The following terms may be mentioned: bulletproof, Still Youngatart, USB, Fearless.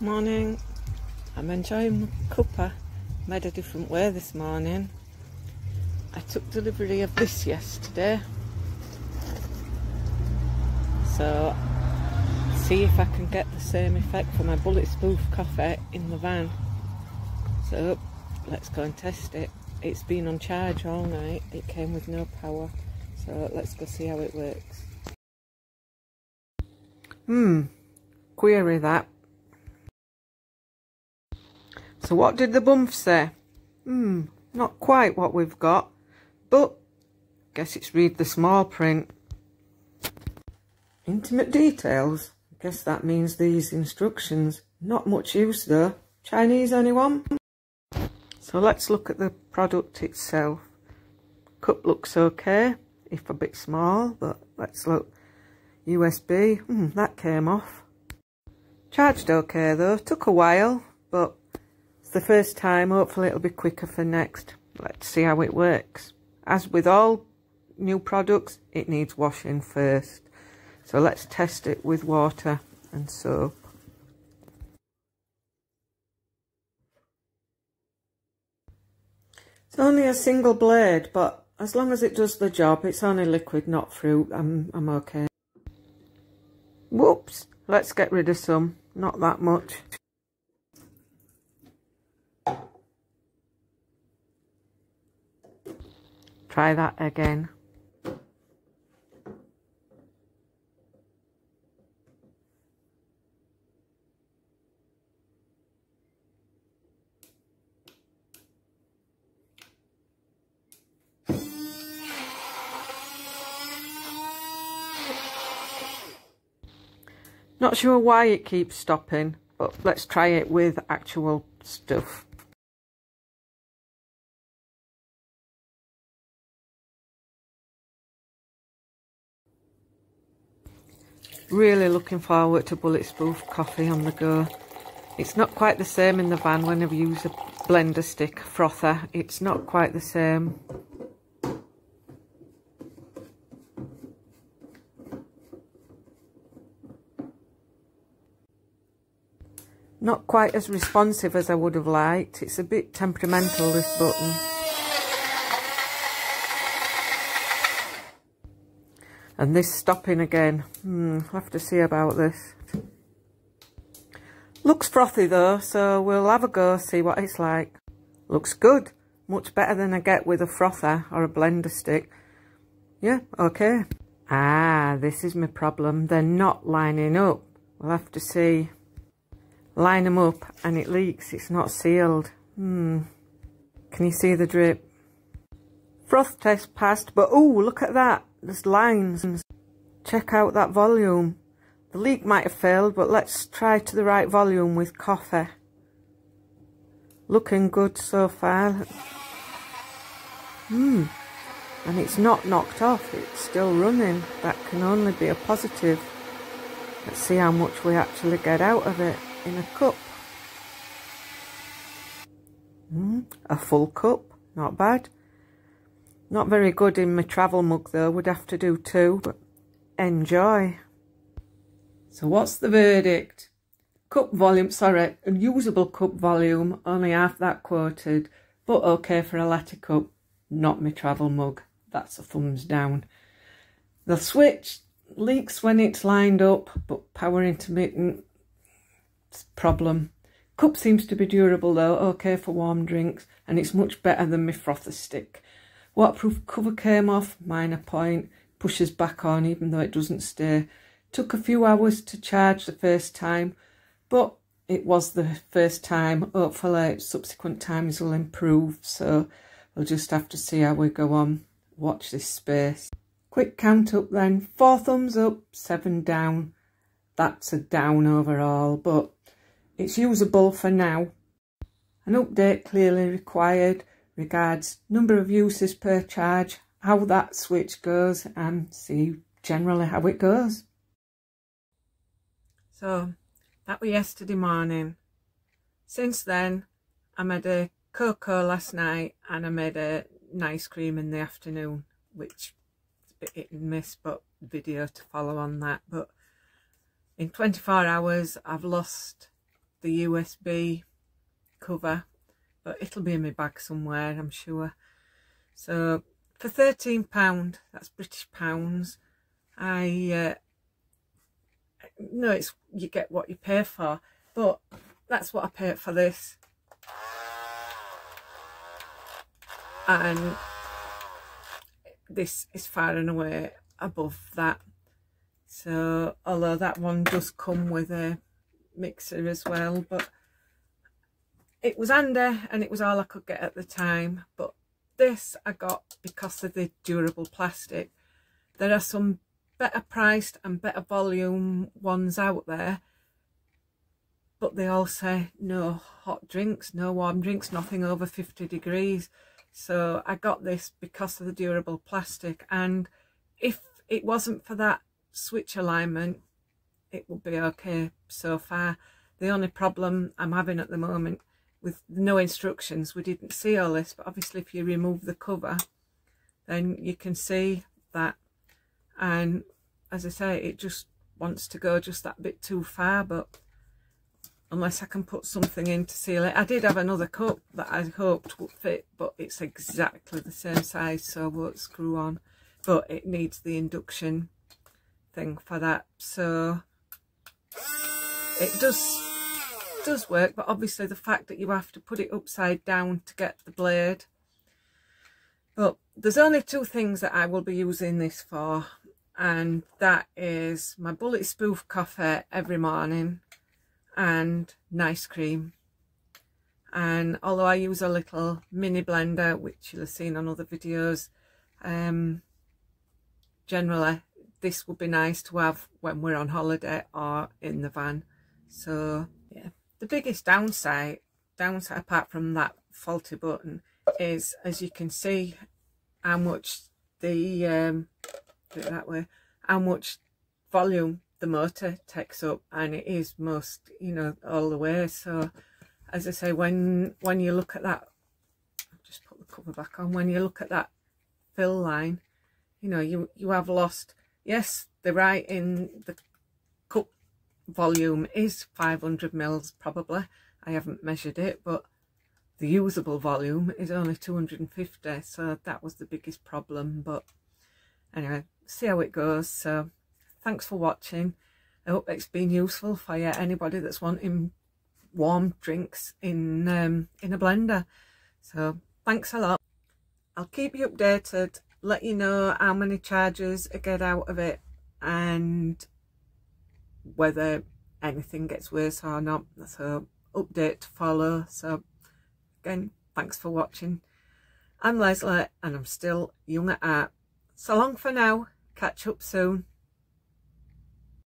Morning, I'm enjoying my cuppa. Made a different way this morning. I took delivery of this yesterday, so see if I can get the same effect for my bulletproof coffee in the van. So let's go and test it. It's been on charge all night, it came with no power, so let's go see how it works. Query that. So what did the bumf say? Not quite what we've got, but guess it's read the small print. Intimate details? I guess that means these instructions. Not much use though. Chinese anyone? So let's look at the product itself. Cup looks okay, if a bit small, but let's look. USB, that came off. Charged okay though, took a while, but the first time, hopefully it'll be quicker for next. Let's see how it works. As with all new products, it needs washing first, so let's test it with water and soap. It's only a single blade, but as long as it does the job, it's only liquid, not fruit, I'm okay. Whoops, let's get rid of some, not that much. Try that again. Not sure why it keeps stopping, but let's try it with actual stuff. Really looking forward to bulletproof coffee on the go. It's not quite the same in the van when I've used a blender stick, frother. It's not quite the same. Not quite as responsive as I would have liked. It's a bit temperamental, this button. And this stopping again. I'll have to see about this. Looks frothy though, so we'll have a go, see what it's like. Looks good. Much better than I get with a frother or a blender stick. Yeah, okay. This is my problem. They're not lining up. We'll have to see. Line them up and it leaks. It's not sealed. Can you see the drip? Froth test passed, but oh, look at that. There's lines. Check out that volume. The leak might have failed, but let's try to the right volume with coffee. Looking good so far. And it's not knocked off, it's still running. That can only be a positive. Let's see how much we actually get out of it in a cup. A full cup, not bad. Not very good in my travel mug though, would have to do two, but enjoy. So what's the verdict? Cup volume, sorry, a usable cup volume, only half that quoted, but okay for a latte cup, not my travel mug. That's a thumbs down. The switch leaks when it's lined up, but power intermittent, it's a problem. Cup seems to be durable though, okay for warm drinks, and it's much better than my frother stick. Waterproof cover came off, minor point, pushes back on even though it doesn't stay. Took a few hours to charge the first time, but it was the first time. Hopefully subsequent times will improve, so we'll just have to see how we go on. Watch this space. Quick count up then, 4 thumbs up, 7 down. That's a down overall, but it's usable for now. An update clearly required. Regards number of uses per charge, how that switch goes, and see generally how it goes. So that was yesterday morning. Since then I made a cocoa last night and I made an ice cream in the afternoon, which is a bit hit and miss, but video to follow on that. But in 24 hours I've lost the USB cover, but it'll be in my bag somewhere, I'm sure. So for £13, that's British pounds, no, it's, you get what you pay for, but that's what I paid for this. And this is far and away above that. So although that one does come with a mixer as well, but it was under, and it was all I could get at the time. But this I got because of the durable plastic. There are some better priced and better volume ones out there, but they all say no hot drinks, no warm drinks, nothing over 50 degrees. So I got this because of the durable plastic, and if it wasn't for that switch alignment, it would be okay so far. The only problem I'm having at the moment, with no instructions, we didn't see all this, but obviously if you remove the cover, then you can see that. And as I say, it just wants to go just that bit too far, but unless I can put something in to seal it. I did have another cup that I hoped would fit, but it's exactly the same size, so I won't screw on, but it needs the induction thing for that. So it does work, but obviously the fact that you have to put it upside down to get the blade. But there's only two things that I will be using this for, and that is my bulletproof coffee every morning and nice cream. And although I use a little mini blender, which you'll have seen on other videos, generally this would be nice to have when we're on holiday or in the van. So yeah, the biggest downside apart from that faulty button is, as you can see, how much the do it that way, how much volume the motor takes up, and it is most, you know, all the way. So as I say, when you look at that, I'll just put the cover back on, when you look at that fill line, you know, you have lost, yes, the writing, the cup volume is 500 mils, probably, I haven't measured it, but the usable volume is only 250, so that was the biggest problem. But anyway, see how it goes. So thanks for watching. I hope it's been useful for you, anybody that's wanting warm drinks in a blender. So thanks a lot. I'll keep you updated, let you know how many charges I get out of it and whether anything gets worse or not. So update to follow. So again, thanks for watching. I'm Leslie, and I'm still young at art. So long for now. Catch up soon.